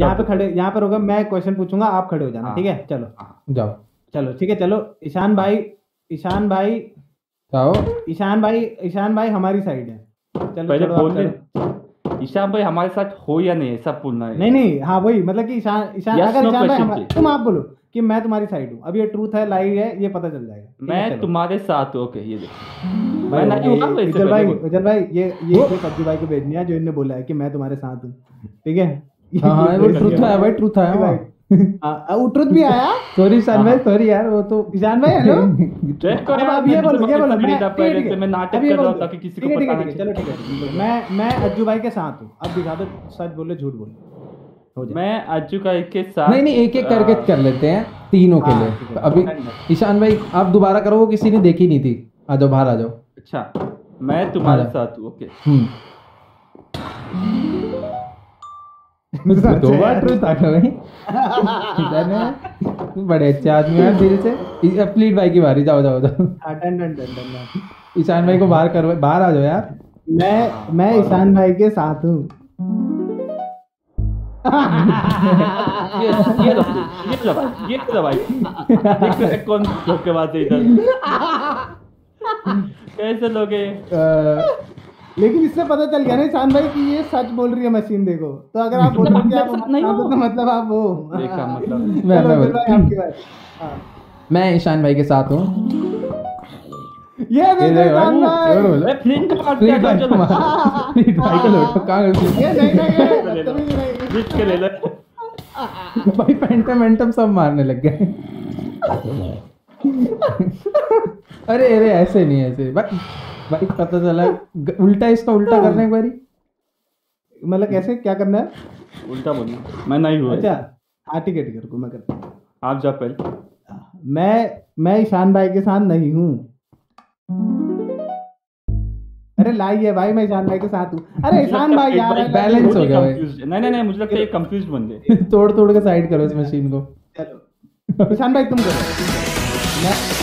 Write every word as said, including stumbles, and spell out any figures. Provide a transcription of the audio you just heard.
यहाँ पे खड़े, यहाँ पे होगा, मैं क्वेश्चन पूछूंगा, आप खड़े हो जाना, ठीक है? चलो जाओ, चलो ठीक है, चलो ईशान भाई, ईशान भाई जाओ, ईशान भाई, ईशान भाई हमारी साइड है, चलो पहले बोल, ईशान भाई हमारे साथ हो या नहीं, सब बोलना है। नहीं नहीं, हाँ वही, मतलब कि ईशान, ईशान अगर ईशान भाई, तुम आप बोलो कि मैं तुम्हारी साइड हूँ, अब ये ट्रूथ है, लाइव है, ये पता चल जाएगा। मैं तुम्हारे साथ हूँ, ओके, ये देखो मैं ना कि विजय भाई, विजय भाई ये ये सब्जी भाई को भेजनी है जो इन्होंने बोला है कि मैं तुम्हारे साथ हूँ, ठीक है? हाँ वो ट्रूथ है भाई, ट्रूथ है भाई, ट्रूथ भी आया, सॉरी सन भाई, सॉरी यार, वो तो ईशान भाई, हेलो चेक करो, अब ये बोलो, ये बोलो, मैं पहले से मैं नाटक कर रहा हूं ताकि किसी को पता ना, चलो ठीक है, मैं मैं अज्जू भाई के साथ हूं, अब दिखा दो, सच बोलो झूठ बोलो, हो जाए। मैं अज्जू भाई के साथ, नहीं नहीं, एक-एक करके कर लेते हैं तीनों के लिए। अभी ईशान भाई आप दोबारा करो, वो किसी ने देखी नहीं थी, आ जाओ बाहर आ जाओ। अच्छा मैं तुम्हारे साथ हूं, ओके। हम्म दो बार ट्रूथ था भाई, बड़े अच्छे आदमी हैं दिल से। प्लीट भाई की बारी, जाओ जाओ जाओ, ईशान भाई को बाहर करवा, बाहर आ जाओ यार। मैं मैं ईशान भाई के साथ हूँ। ये ये लो, ये लो भाई, ये लो भाई, देखो एक कौन धोखेबाज है इधर, कैसे लोग हैं। लेकिन इससे पता चल गया ना ईशान भाई कि ये सच बोल रही है मशीन, देखो तो अगर आप बोल रहे हो आप नहीं हो तो मतलब आप वो देखा, मतलब मैं भाई आपकी बात, मैं ईशान भाई के साथ हूँ। ये ईशान भाई फ्लिंट काट दिया, चलो फ्लिंट भाई का लोटो कहाँ गया? ये नहीं नहीं, तुम ही नहीं फ्लिंट के ले ले भाई, फैंटम फैंटम सब मारने लग गए। अरे अरे ऐसे नहीं, ऐसे भाई पता चला उल्टा, इसका उल्टा करना एक बारी, मतलब कैसे क्या करना है? उल्टा बोलना, मैं नहीं हुआ। अच्छा हाँ ठीक है, ठीक है, रुको मैं करता हूँ, आप जाओ पहले। मैं मैं ईशान भाई के साथ नहीं हूँ। अरे लाई है भाई, मैं ईशान भाई के साथ हूँ। अरे ईशान भाई यार, बैलेंस हो गया। नहीं नहीं नहीं, मुझे लगता है कंफ्यूज बंदे, तोड़ तोड़ के साइड करो इस मशीन को। चलो ईशान भाई तुम करो,